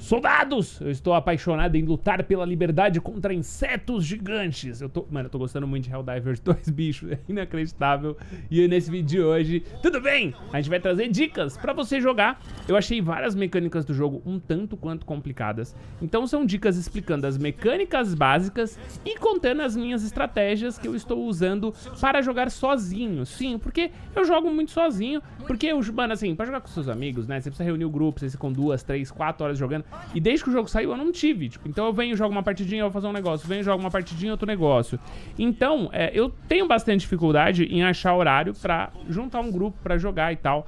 Soldados! Eu estou apaixonado em lutar pela liberdade contra insetos gigantes. Mano, eu tô gostando muito de Helldivers 2, bicho. É inacreditável. E nesse vídeo de hoje, tudo bem? A gente vai trazer dicas pra você jogar. Eu achei várias mecânicas do jogo um tanto quanto complicadas. Então são dicas explicando as mecânicas básicas e contando as minhas estratégias que eu estou usando para jogar sozinho. Sim, porque eu jogo muito sozinho. Porque, mano, assim, pra jogar com seus amigos, né? Você precisa reunir o grupo, você fica com 2, 3, 4 horas jogando. E desde que o jogo saiu eu não tive, tipo, então eu venho, jogo uma partidinha, eu vou fazer um negócio, venho, jogo uma partidinha, outro negócio. Então, eu tenho bastante dificuldade em achar horário pra juntar um grupo pra jogar e tal.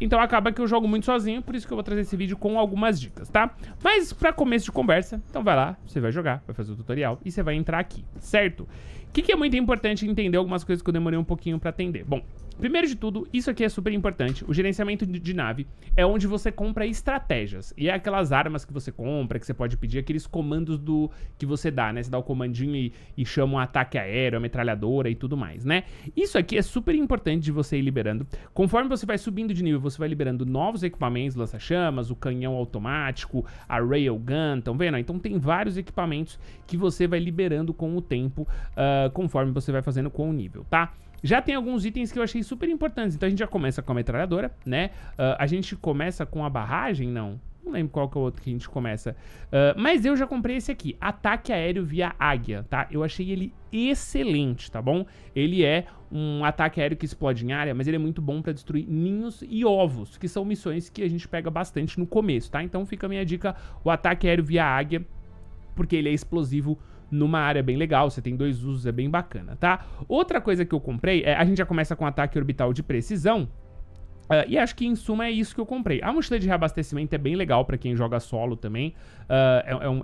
Então acaba que eu jogo muito sozinho, por isso que eu vou trazer esse vídeo com algumas dicas, tá? Mas pra começo de conversa, então vai lá, você vai jogar, vai fazer o tutorial e você vai entrar aqui, certo? O que é muito importante entender algumas coisas que eu demorei um pouquinho pra atender. Bom, primeiro de tudo, isso aqui é super importante. O gerenciamento de nave é onde você compra estratégias. E é aquelas armas que você compra, que você pode pedir, aqueles comandos que você dá, né? Você dá o comandinho e chama um ataque aéreo, a metralhadora e tudo mais, né? Isso aqui é super importante de você ir liberando. Conforme você vai subindo de nível, você vai liberando novos equipamentos, lança-chamas, o canhão automático, a railgun, estão vendo? Então tem vários equipamentos que você vai liberando com o tempo, conforme você vai fazendo com o nível, tá? Já tem alguns itens que eu achei super importantes. Então a gente já começa com a metralhadora, né? A gente começa com a barragem, não? Não lembro qual que é o outro que a gente começa. Mas eu já comprei esse aqui, ataque aéreo via águia, tá? Eu achei ele excelente, tá bom? Ele é um ataque aéreo que explode em área, mas ele é muito bom pra destruir ninhos e ovos, que são missões que a gente pega bastante no começo, tá? Então fica a minha dica, o ataque aéreo via águia, porque ele é explosivo numa área bem legal, você tem 2 usos, é bem bacana, tá? Outra coisa que eu comprei, a gente já começa com ataque orbital de precisão, e acho que em suma é isso que eu comprei. A mochila de reabastecimento é bem legal pra quem joga solo também,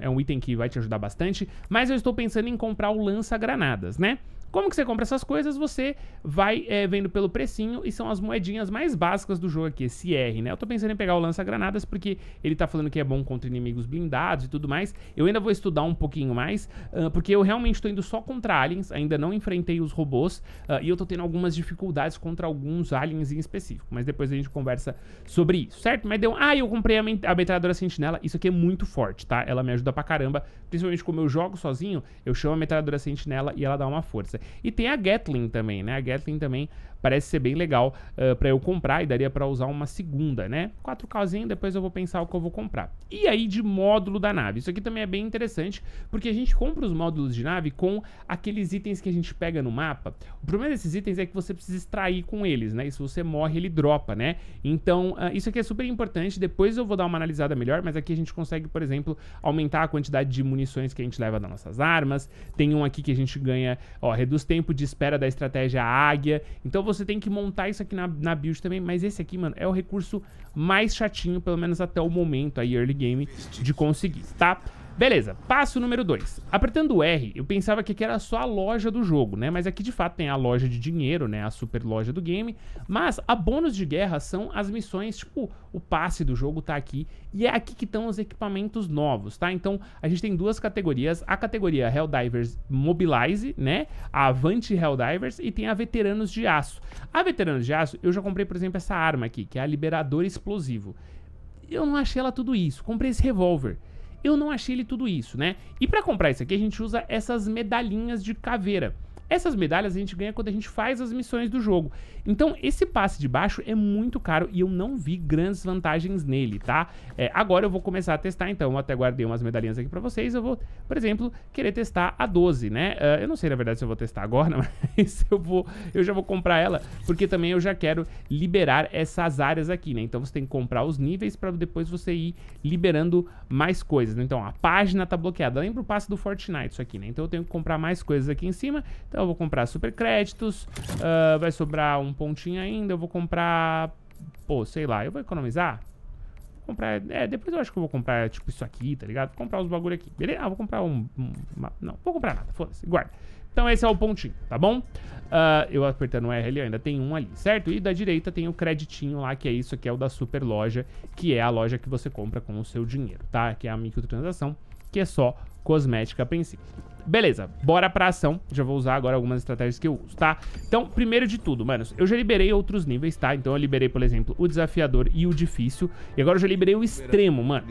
é um item que vai te ajudar bastante, mas eu estou pensando em comprar o lança-granadas, né? Como que você compra essas coisas? Você vai vendo pelo precinho e são as moedinhas mais básicas do jogo aqui, esse R, né? Eu tô pensando em pegar o lança-granadas porque ele tá falando que é bom contra inimigos blindados e tudo mais. Eu ainda vou estudar um pouquinho mais, porque eu realmente tô indo só contra aliens, ainda não enfrentei os robôs, e eu tô tendo algumas dificuldades contra alguns aliens em específico. Mas depois a gente conversa sobre isso, certo? Mas deu... eu comprei a metralhadora sentinela, isso aqui é muito forte, tá? Ela me ajuda pra caramba, principalmente como eu jogo sozinho, eu chamo a metralhadora sentinela e ela dá uma força. E tem a Gatling também, né? A Gatling também parece ser bem legal pra eu comprar e daria pra usar uma segunda, né? 4Kzinho, depois eu vou pensar o que eu vou comprar. E aí de módulo da nave, isso aqui também é bem interessante, porque a gente compra os módulos de nave com aqueles itens que a gente pega no mapa. O problema desses itens é que você precisa extrair com eles, né? E se você morre, ele dropa, né? Então, isso aqui é super importante, depois eu vou dar uma analisada melhor, mas aqui a gente consegue, por exemplo, aumentar a quantidade de munições que a gente leva das nossas armas. Tem um aqui que a gente ganha, ó, reduz tempo de espera da estratégia águia. Então você tem que montar isso aqui na build também. Mas esse aqui, mano, é o recurso mais chatinho, pelo menos até o momento, aí early game, de conseguir, tá? Beleza, passo número 2. Apertando o R, eu pensava que aqui era só a loja do jogo, né? Mas aqui de fato tem a loja de dinheiro, né? A super loja do game. Mas a bônus de guerra são as missões, tipo, o passe do jogo tá aqui. E é aqui que estão os equipamentos novos, tá? Então a gente tem duas categorias. A categoria Helldivers Mobilize, né? A Avante Helldivers, e tem a Veteranos de Aço. A Veteranos de Aço, eu já comprei, por exemplo, essa arma aqui, que é a Liberador Explosivo. Eu não achei ela tudo isso. Comprei esse revólver. Eu não achei ele tudo isso, né? E pra comprar isso aqui, a gente usa essas medalhinhas de caveira. Essas medalhas a gente ganha quando a gente faz as missões do jogo. Então, esse passe de baixo é muito caro e eu não vi grandes vantagens nele, tá? Agora eu vou começar a testar, então. Eu até guardei umas medalhinhas aqui pra vocês. Eu vou, por exemplo, querer testar a 12, né? Eu não sei, na verdade, se eu vou testar agora, mas eu já vou comprar ela, porque também eu já quero liberar essas áreas aqui, né? Então, você tem que comprar os níveis pra depois você ir liberando mais coisas, né? Então, a página tá bloqueada. Lembra o passe do Fortnite, isso aqui, né? Então, eu tenho que comprar mais coisas aqui em cima. Então eu vou comprar super créditos, vai sobrar um pontinho ainda, eu vou comprar, pô, sei lá, eu vou economizar, vou comprar, depois eu acho que eu vou comprar, tipo, isso aqui, tá ligado? Vou comprar uns bagulho aqui, beleza? Ah, vou comprar não, vou comprar nada, foda-se, guarda. Então esse é o pontinho, tá bom? Eu apertando o R ali, ainda tem um ali, certo? E da direita tem o creditinho lá, que é isso, que é o da super loja, que é a loja que você compra com o seu dinheiro, tá? Que é a microtransação, que é só cosmética a princípio. Beleza, bora pra ação. Já vou usar agora algumas estratégias que eu uso, tá? Então, primeiro de tudo, manos, eu já liberei outros níveis, tá? Então eu liberei, por exemplo, o desafiador e o difícil. E agora eu já liberei o extremo, mano.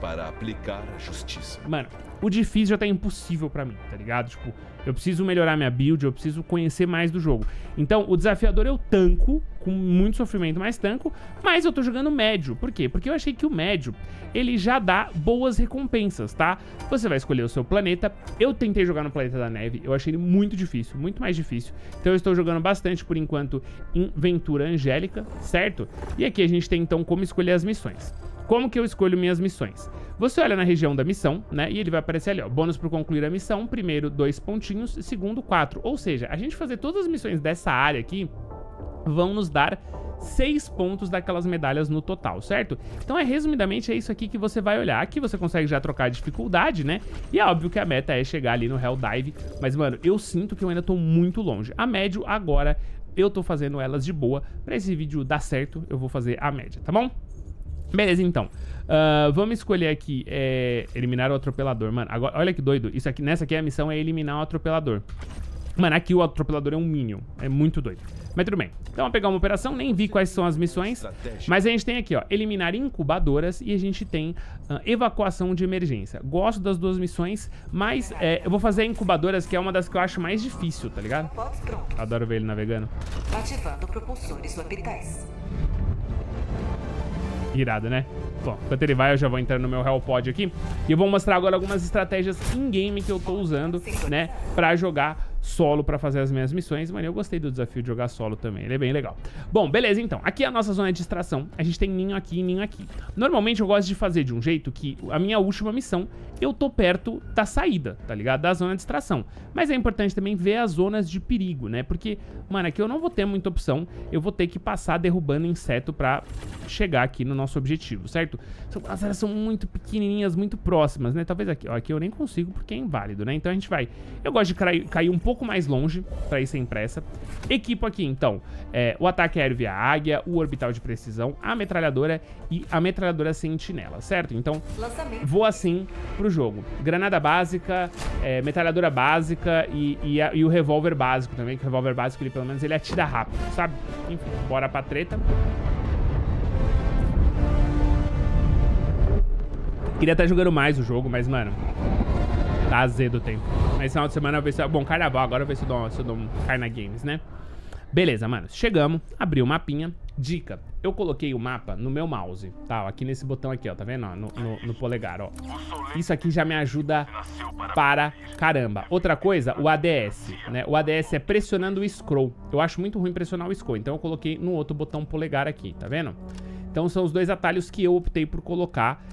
Para aplicar a justiça. Mano, o difícil já tá impossível pra mim, tá ligado? Tipo, eu preciso melhorar minha build, eu preciso conhecer mais do jogo. Então, o desafiador eu tanco, com muito sofrimento, mas tanco. Mas eu tô jogando médio. Por quê? Porque eu achei que o médio, ele já dá boas recompensas, tá? Você vai escolher o seu planeta. Eu tentei jogar no planeta da neve, eu achei ele muito difícil, muito mais difícil. Então eu estou jogando bastante, por enquanto, em Ventura Angélica, certo? E aqui a gente tem, então, como escolher as missões. Como que eu escolho minhas missões? Você olha na região da missão, né? E ele vai aparecer ali, ó. Bônus por concluir a missão. Primeiro, 2 pontinhos. Segundo, 4. Ou seja, a gente fazer todas as missões dessa área aqui vão nos dar 6 pontos daquelas medalhas no total, certo? Então, resumidamente, é isso aqui que você vai olhar. Aqui você consegue já trocar a dificuldade, né? E é óbvio que a meta é chegar ali no Helldive. Mas, mano, eu sinto que eu ainda tô muito longe. A médio, agora, eu tô fazendo elas de boa. Pra esse vídeo dar certo, eu vou fazer a média, tá bom? Beleza, então. Vamos escolher aqui, eliminar o atropelador. Mano, agora, olha que doido. Isso aqui, nessa aqui a missão é eliminar o atropelador. Mano, aqui o atropelador é um minion. É muito doido. Mas tudo bem. Então, vamos pegar uma operação. Nem vi quais são as missões. Mas a gente tem aqui, ó, eliminar incubadoras. E a gente tem evacuação de emergência. Gosto das duas missões. Mas eu vou fazer incubadoras, que é uma das que eu acho mais difícil, tá ligado? Adoro ver ele navegando. Ativando propulsores orbitais. Irado, né? Bom, enquanto ele vai, eu já vou entrar no meu Hellpod aqui. E eu vou mostrar agora algumas estratégias in-game que eu tô usando, né? Pra jogar solo, pra fazer as minhas missões. Mano, eu gostei do desafio de jogar solo também. Ele é bem legal. Bom, beleza, então. Aqui é a nossa zona de distração. A gente tem ninho aqui e ninho aqui. Normalmente eu gosto de fazer de um jeito que a minha última missão, eu tô perto da saída, tá ligado? Da zona de distração. Mas é importante também ver as zonas de perigo, né? Porque, mano, aqui eu não vou ter muita opção. Eu vou ter que passar derrubando inseto pra chegar aqui no nosso objetivo, certo? As áreas são muito pequenininhas, muito próximas, né? Talvez aqui, ó, aqui eu nem consigo porque é inválido, né? Então a gente vai... Eu gosto de cair um pouco mais longe, pra ir sem pressa. Equipo aqui, então, o ataque aéreo via águia, o orbital de precisão, a metralhadora e a metralhadora sentinela, certo? Então, vou assim pro jogo. Granada básica, metralhadora básica e o revólver básico também, que o revólver básico, ele, pelo menos, ele atira rápido, sabe? Enfim, bora pra treta. Queria estar jogando mais o jogo, mas, mano... Tá azedo o tempo. Mas final de semana eu vou ver se... Bom, carnaval, agora eu vou ver se eu dou um Carna Games, né? Beleza, mano. Chegamos, abri o mapinha. Dica, eu coloquei o mapa no meu mouse, tá? Aqui nesse botão aqui, ó, tá vendo? No polegar, ó. Isso aqui já me ajuda para caramba. Outra coisa, o ADS, né? O ADS é pressionando o scroll. Eu acho muito ruim pressionar o scroll, então eu coloquei no outro botão polegar aqui, tá vendo? Então são os dois atalhos que eu optei por colocar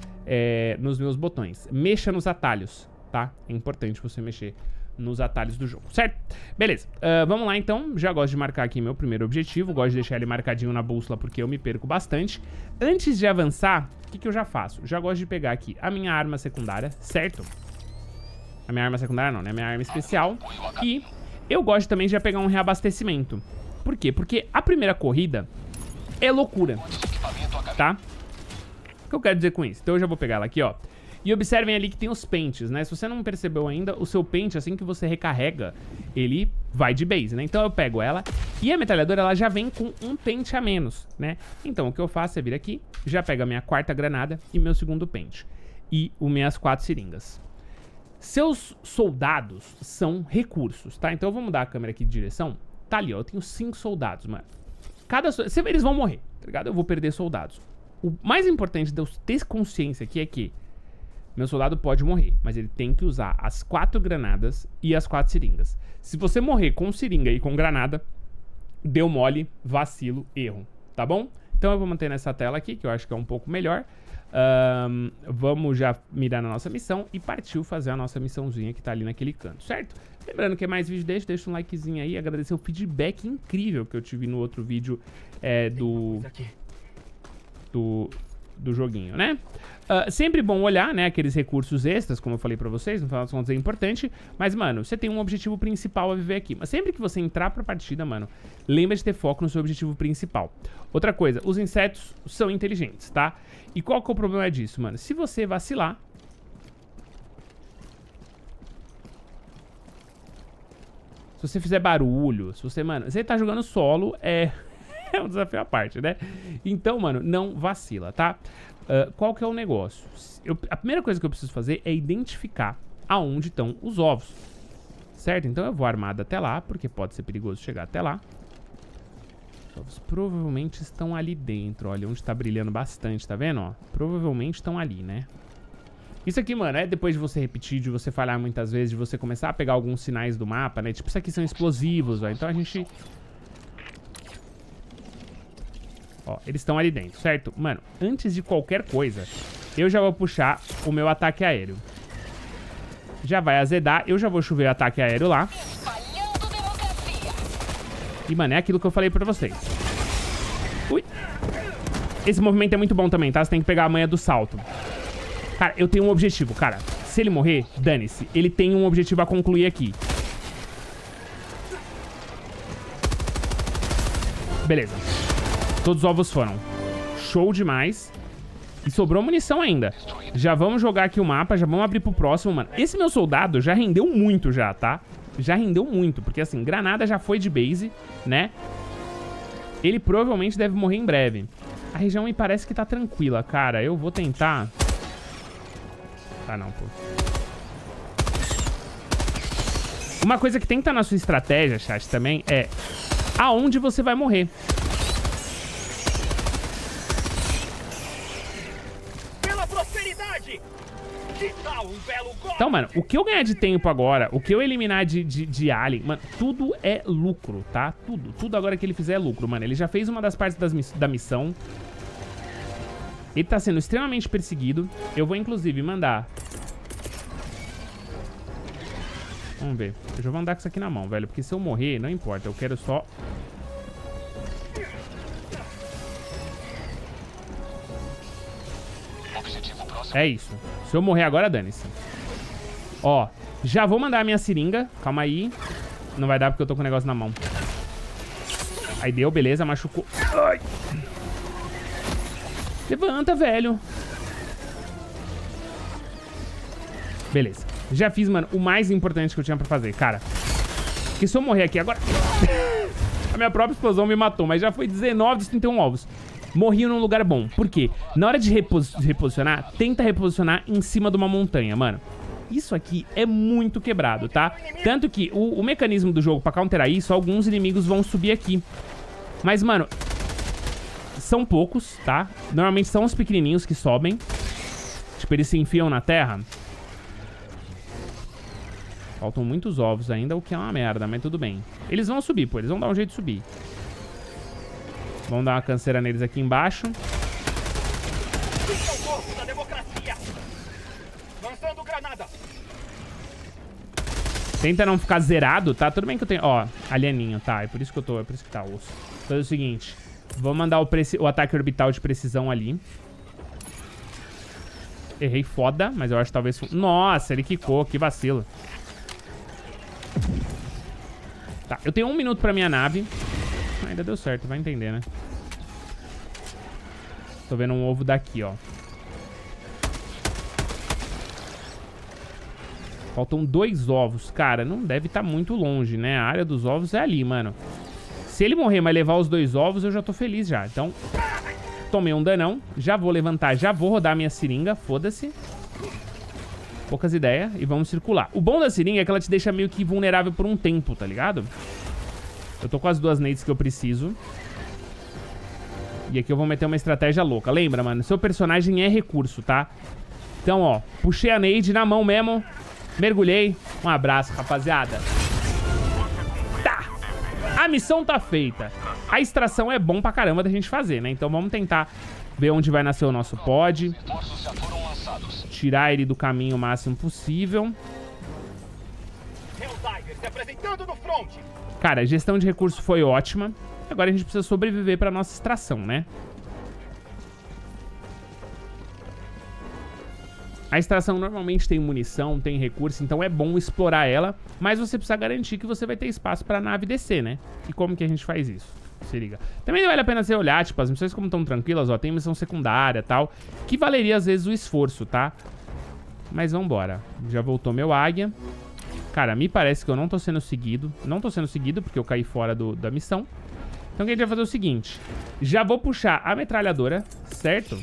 nos meus botões. Mexa nos atalhos, tá? É importante você mexer nos atalhos do jogo, certo? Beleza, vamos lá então. Já gosto de marcar aqui meu primeiro objetivo. Gosto de deixar ele marcadinho na bússola porque eu me perco bastante. Antes de avançar, o que que eu já faço? Já gosto de pegar aqui a minha arma secundária, certo? A minha arma secundária não, né? A minha arma especial. E eu gosto também de já pegar um reabastecimento. Por quê? Porque a primeira corrida é loucura, tá? O que eu quero dizer com isso? Então eu já vou pegar ela aqui, ó. E observem ali que tem os pentes, né? Se você não percebeu ainda, o seu pente, assim que você recarrega, ele vai de base, né? Então eu pego ela e a metralhadora, ela já vem com um pente a menos, né? Então o que eu faço é vir aqui, já pego a minha 4ª granada e meu 2º pente. E as minhas 4 seringas. Seus soldados são recursos, tá? Então eu vou mudar a câmera aqui de direção. Tá ali, ó, eu tenho 5 soldados, mano. Eles vão morrer, tá ligado? Eu vou perder soldados. O mais importante de eu ter consciência aqui é que meu soldado pode morrer, mas ele tem que usar as 4 granadas e as 4 seringas. Se você morrer com seringa e com granada, deu mole, vacilo, erro, tá bom? Então eu vou manter nessa tela aqui, que eu acho que é um pouco melhor. Vamos já mirar na nossa missão e partiu fazer a nossa missãozinha que tá ali naquele canto, certo? Lembrando que mais vídeo, deixa um likezinho aí, agradecer o feedback incrível que eu tive no outro vídeo do joguinho, né? Sempre bom olhar, né, aqueles recursos extras, como eu falei pra vocês, no final das contas é importante, mas, mano, você tem um objetivo principal a viver aqui, mas sempre que você entrar pra partida, mano, lembra de ter foco no seu objetivo principal. Outra coisa, os insetos são inteligentes, tá? E qual que é o problema disso, mano? Se você vacilar, Se você fizer barulho, se você, mano, você tá jogando solo, é um desafio à parte, né? Então, mano, não vacila, tá? Qual que é o negócio? A primeira coisa que eu preciso fazer é identificar aonde estão os ovos, certo? Então eu vou armado até lá, porque pode ser perigoso chegar até lá. Os ovos provavelmente estão ali dentro, olha, onde tá brilhando bastante, tá vendo? Ó, provavelmente estão ali, né? Isso aqui, mano, é depois de você repetir, de você falhar muitas vezes, de você começar a pegar alguns sinais do mapa, né? Tipo, isso aqui são explosivos, ó. Então a gente... Ó, eles estão ali dentro, certo? Mano, antes de qualquer coisa, eu já vou puxar o meu ataque aéreo. Já vai azedar, eu já vou chover o ataque aéreo lá. E, mano, é aquilo que eu falei pra vocês. Ui! Esse movimento é muito bom também, tá? Você tem que pegar a manha do salto. Cara, eu tenho um objetivo, cara. Se ele morrer, dane-se. Ele tem um objetivo a concluir aqui. Beleza. Todos os ovos foram. Show demais. E sobrou munição ainda. Já vamos jogar aqui o mapa, já vamos abrir pro próximo, mano. Esse meu soldado já rendeu muito já, tá? Já rendeu muito, porque assim, granada já foi de base, né? Ele provavelmente deve morrer em breve. A região me parece que tá tranquila, cara. Eu vou tentar... Ah, não, pô. Uma coisa que tem que estar na sua estratégia, chat, também é aonde você vai morrer. Pela prosperidade! Que tal um belo golpe? Então, mano, o que eu ganhar de tempo agora, o que eu eliminar de alien, mano, tudo é lucro, tá? Tudo agora que ele fizer é lucro, mano. Ele já fez uma das partes da missão. Ele tá sendo extremamente perseguido. Eu vou, inclusive, mandar... Vamos ver. Eu já vou andar com isso aqui na mão, velho. Porque se eu morrer, não importa. Eu quero só... É isso. Se eu morrer agora, dane-se. Ó, já vou mandar a minha seringa. Calma aí. Não vai dar porque eu tô com o negócio na mão. Aí deu, beleza. Machucou. Ai... Levanta, velho. Beleza. Já fiz, mano, o mais importante que eu tinha pra fazer, cara. Porque se eu morrer aqui agora... A minha própria explosão me matou, mas já foi 19 dos 31 ovos. Morri num lugar bom. Por quê? Na hora de reposicionar, tenta reposicionar em cima de uma montanha, mano. Isso aqui é muito quebrado, tá? Tanto que o mecanismo do jogo pra counterar isso, alguns inimigos vão subir aqui. Mas, mano... São poucos, tá? Normalmente são os pequenininhos que sobem. Tipo, eles se enfiam na terra. Faltam muitos ovos ainda, o que é uma merda, mas tudo bem. Eles vão subir, pô. Eles vão dar um jeito de subir. Vamos dar uma canseira neles aqui embaixo. Tenta não ficar zerado, tá? Tudo bem que eu tenho... Ó, alieninho, tá? É por isso que eu tô... É por isso que tá osso. Então é o seguinte... Vou mandar o ataque orbital de precisão ali. Errei foda, mas eu acho que talvez... Nossa, ele quicou, que vacilo. Tá, eu tenho 1 minuto pra minha nave. Ainda deu certo, vai entender, né? Tô vendo um ovo daqui, ó. Faltam 2 ovos, cara. Não deve estar muito longe, né? A área dos ovos é ali, mano. Se ele morrer, mas levar os 2 ovos, eu já tô feliz já. Então, tomei um danão. Já vou levantar, já vou rodar minha seringa. Foda-se. Poucas ideias. E vamos circular. O bom da seringa é que ela te deixa meio que vulnerável por um tempo, tá ligado? Eu tô com as 2 nades que eu preciso. E aqui eu vou meter uma estratégia louca. Lembra, mano? Seu personagem é recurso, tá? Então, ó. Puxei a nade na mão mesmo. Mergulhei. Um abraço, rapaziada. A missão tá feita. A extração é bom pra caramba da gente fazer, né? Então vamos tentar ver onde vai nascer o nosso pod. Tirar ele do caminho o máximo possível. Cara, a gestão de recursos foi ótima. Agora a gente precisa sobreviver pra nossa extração, né? A extração normalmente tem munição, tem recurso, então é bom explorar ela, mas você precisa garantir que você vai ter espaço pra nave descer, né? E como que a gente faz isso? Se liga. Também vale a pena você olhar, tipo, as missões como estão tranquilas, ó, tem missão secundária e tal, que valeria às vezes o esforço, tá? Mas vambora. Já voltou meu águia. Cara, me parece que eu não tô sendo seguido. Não tô sendo seguido porque eu caí fora da missão. Então o que a gente vai fazer é o seguinte. Já vou puxar a metralhadora, certo?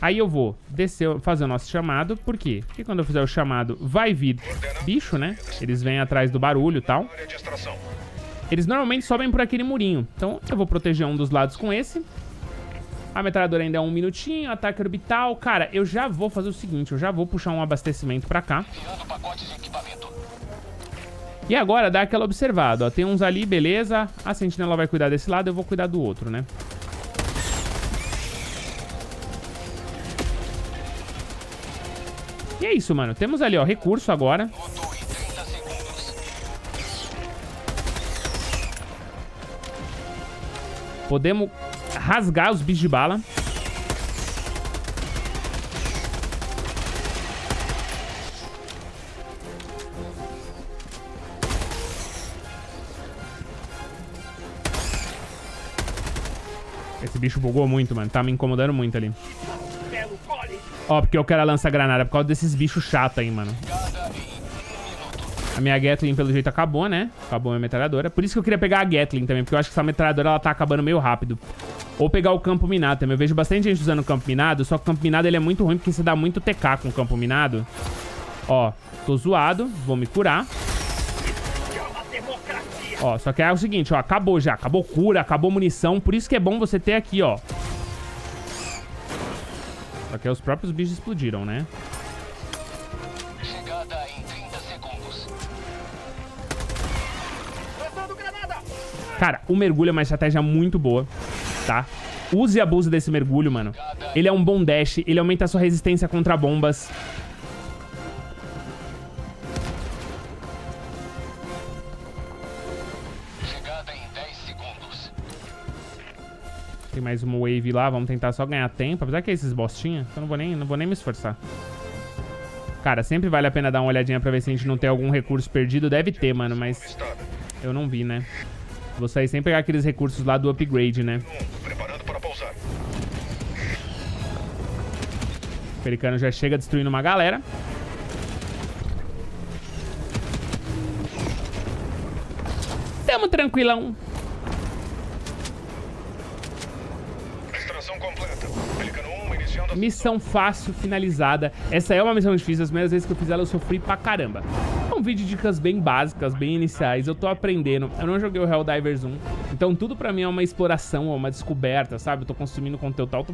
Aí eu vou descer, fazer o nosso chamado. Por quê? Porque quando eu fizer o chamado vai vir bicho, né? Eles vêm atrás do barulho e tal. Eles normalmente sobem por aquele murinho. Então eu vou proteger um dos lados com esse. A metralhadora ainda é um minutinho, ataque orbital. Cara, eu já vou fazer o seguinte, eu já vou puxar um abastecimento pra cá. E agora dá aquela observada, ó. Tem uns ali, beleza. A sentinela vai cuidar desse lado, eu vou cuidar do outro, né? E é isso, mano. Temos ali, ó, recurso agora. Podemos rasgar os bichos de bala. Esse bicho bugou muito, mano. Tá me incomodando muito ali. Ó, porque eu quero a lança-granada por causa desses bichos chatos aí, mano. A minha Gatling, pelo jeito, acabou, né? Acabou a minha metralhadora. Por isso que eu queria pegar a Gatling também, porque eu acho que essa metralhadora, ela tá acabando meio rápido. Ou pegar o campo minado também. Eu vejo bastante gente usando o campo minado, só que o campo minado, ele é muito ruim, porque você dá muito TK com o campo minado. Ó, tô zoado. Vou me curar. Ó, só que é o seguinte, ó. Acabou já. Acabou cura, acabou munição. Por isso que é bom você ter aqui, ó. Só que os próprios bichos explodiram, né? Cara, o mergulho é uma estratégia muito boa, tá? Use e abuse desse mergulho, mano. Ele é um bom dash, ele aumenta a sua resistência contra bombas. Chegada em 10 segundos. Tem mais uma wave lá, vamos tentar só ganhar tempo. Apesar que é esses bostinha, eu não vou nem me esforçar. Cara, sempre vale a pena dar uma olhadinha pra ver se a gente não tem algum recurso perdido. Deve ter, mano, mas eu não vi, né? Vou sair sem pegar aqueles recursos lá do upgrade, né? Preparando para pousar. O americano já chega destruindo uma galera. Tamo tranquilão. Extração completa. Americano 1 iniciando. Missão fácil finalizada. Essa é uma missão difícil. As primeiras vezes que eu fiz ela, eu sofri pra caramba. Um vídeo de dicas bem básicas, bem iniciais. Eu tô aprendendo, eu não joguei o Helldivers 1, então tudo pra mim é uma exploração, é uma descoberta, sabe? Eu tô consumindo conteúdo tal, tô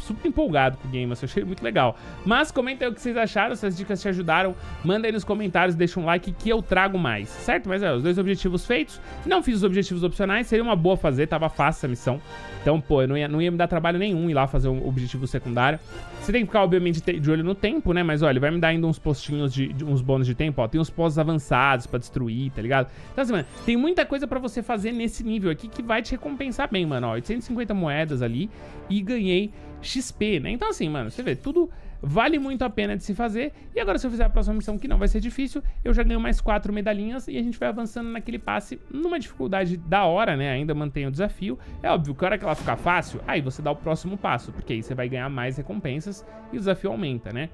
super empolgado com o game, eu achei muito legal. Mas comenta aí o que vocês acharam, se as dicas te ajudaram, manda aí nos comentários, deixa um like que eu trago mais, certo? Mas é, os dois objetivos feitos, não fiz os objetivos opcionais, seria uma boa fazer, tava fácil a missão. Então, pô, eu não ia me dar trabalho nenhum ir lá fazer um objetivo secundário. Você tem que ficar, obviamente, de olho no tempo, né? Mas, olha, ele vai me dar ainda uns postinhos, uns bônus de tempo, ó. Tem uns postos avançados pra destruir, tá ligado? Então, assim, mano, tem muita coisa pra você fazer nesse nível aqui que vai te recompensar bem, mano. Ó, 850 moedas ali e ganhei XP, né? Então, assim, mano, você vê, tudo vale muito a pena de se fazer. E agora, se eu fizer a próxima missão, que não vai ser difícil, eu já ganho mais 4 medalhinhas e a gente vai avançando naquele passe numa dificuldade da hora, né? Ainda mantém o desafio. É óbvio que a hora que ela ficar fácil, aí você dá o próximo passo, porque aí você vai ganhar mais recompensas e o desafio aumenta, né?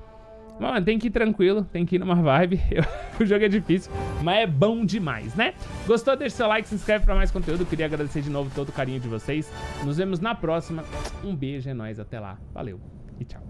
Mano, tem que ir tranquilo, tem que ir numa vibe. O jogo é difícil, mas é bom demais, né? Gostou? Deixa seu like, se inscreve pra mais conteúdo. Queria agradecer de novo todo o carinho de vocês. Nos vemos na próxima. Um beijo, é nóis, até lá. Valeu e tchau.